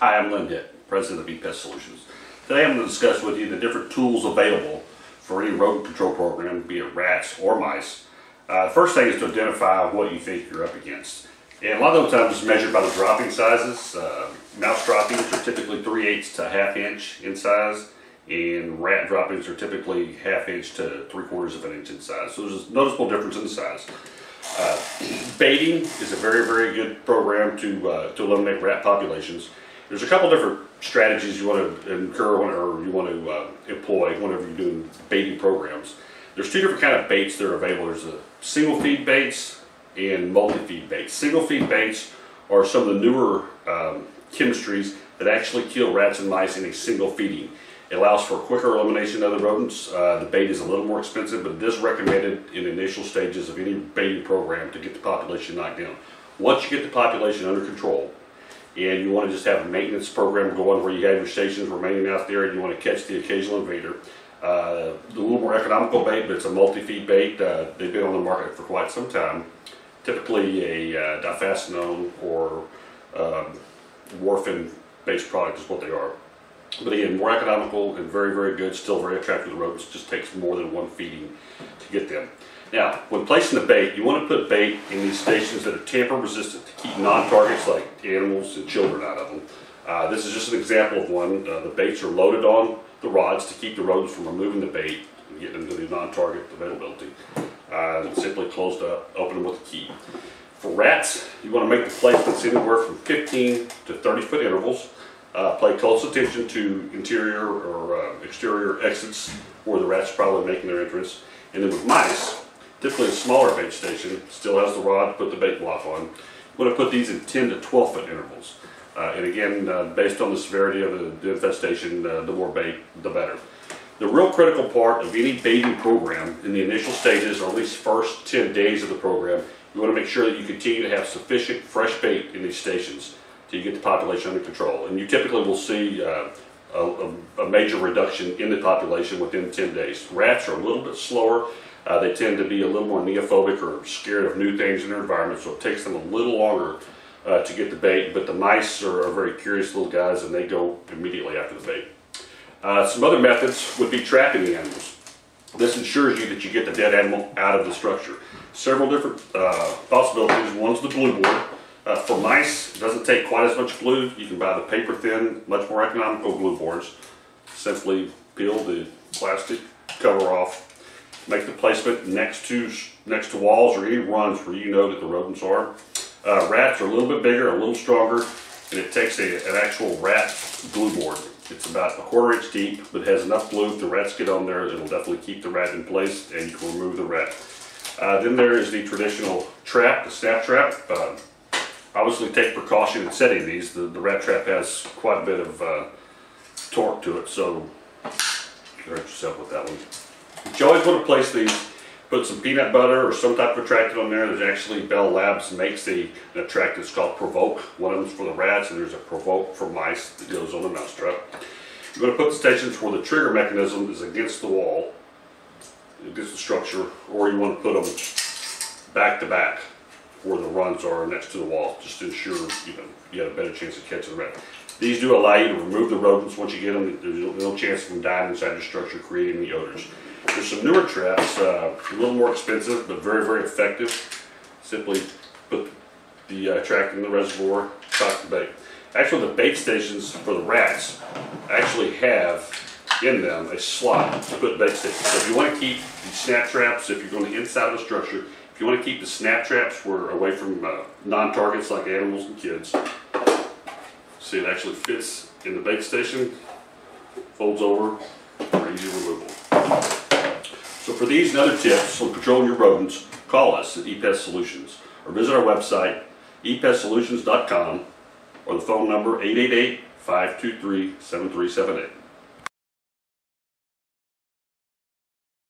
Hi, I'm Lynn Ditt, President of ePest Solutions. Today I'm going to discuss with you the different tools available for any rodent control program, be it rats or mice. First thing is to identify what you think you're up against. And a lot of the times it's measured by the dropping sizes. Mouse droppings are typically 3/8 to 1/2 inch in size, and rat droppings are typically 1/2 inch to 3/4 of an inch in size. So there's a noticeable difference in size. Baiting is a very, very good program to eliminate rat populations. There's a couple different strategies you want to employ whenever you're doing baiting programs. There's two different kind of baits that are available. There's the single feed baits and multi-feed baits. Single feed baits are some of the newer chemistries that actually kill rats and mice in a single feeding. It allows for quicker elimination of the rodents. The bait is a little more expensive, but it is recommended in initial stages of any baiting program to get the population knocked down. Once you get the population under control, and you want to just have a maintenance program going where you have your stations remaining out there and you want to catch the occasional invader. A little more economical bait, but it's a multi-feed bait. They've been on the market for quite some time. Typically a Difascenone or warfarin-based product is what they are. But again, more economical and very, very good, still very attractive to the rodents. Just takes more than one feeding to get them. Now, when placing the bait, you want to put bait in these stations that are tamper resistant to keep non-targets like animals and children out of them. This is just an example of one. The baits are loaded on the rods to keep the rodents from removing the bait and getting them to the non-target availability. Simply closed up, open them with a key. For rats, you want to make the placements anywhere from 15 to 30 foot intervals. Pay close attention to interior or exterior exits where the rat's probably making their entrance. And then with mice, typically a smaller bait station still has the rod to put the bait block on. We're going to put these in 10 to 12 foot intervals. And again, based on the severity of the infestation, the more bait, the better. The real critical part of any baiting program in the initial stages, or at least first 10 days of the program, you want to make sure that you continue to have sufficient fresh bait in these stations till you get the population under control. And you typically will see a major reduction in the population within 10 days. Rats are a little bit slower. They tend to be a little more neophobic or scared of new things in their environment, so it takes them a little longer to get the bait, but the mice are very curious little guys and they go immediately after the bait. Some other methods would be trapping the animals. This ensures you that you get the dead animal out of the structure. Several different possibilities. One's the glue board. For mice, it doesn't take quite as much glue. You can buy the paper thin, much more economical glue boards. Simply peel the plastic cover off. Make the placement next to walls or any runs where you know that the rodents are. Rats are a little bit bigger, a little stronger, and it takes an actual rat glue board. It's about 1/4 inch deep, but has enough glue. If the rats get on there, it'll definitely keep the rat in place, and you can remove the rat. Then there is the traditional trap, the snap trap. Obviously, take precaution in setting these. The rat trap has quite a bit of torque to it, so you hurt yourself with that one. But you always want to place these, put some peanut butter or some type of attractant on there. There's actually Bell Labs makes an attractant. It's called Provoke. One of them's for the rats, and there's a Provoke for mice that goes on the mouse trap. You're going to put stations where the trigger mechanism is against the wall, against the structure, or you want to put them back to back where the runs are next to the wall, just to ensure you have a better chance of catching the rat. These do allow you to remove the rodents once you get them. There's no chance of them dying inside your structure, creating any odors. There's some newer traps, a little more expensive, but very, very effective. Simply put the attractant in the reservoir, cock the bait. Actually, the bait stations for the rats actually have in them a slot to put bait stations. So if you want to keep the snap traps, if you're going inside the structure, if you want to keep the snap traps away from non-targets like animals and kids, see it actually fits in the bait station, folds over for easy removal. So for these and other tips on controlling your rodents, call us at ePest Solutions or visit our website ePestSolutions.com or the phone number 888-523-7378.